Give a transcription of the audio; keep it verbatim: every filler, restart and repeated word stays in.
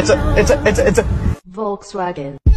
it's a, it's a, it's a, it's a Volkswagen.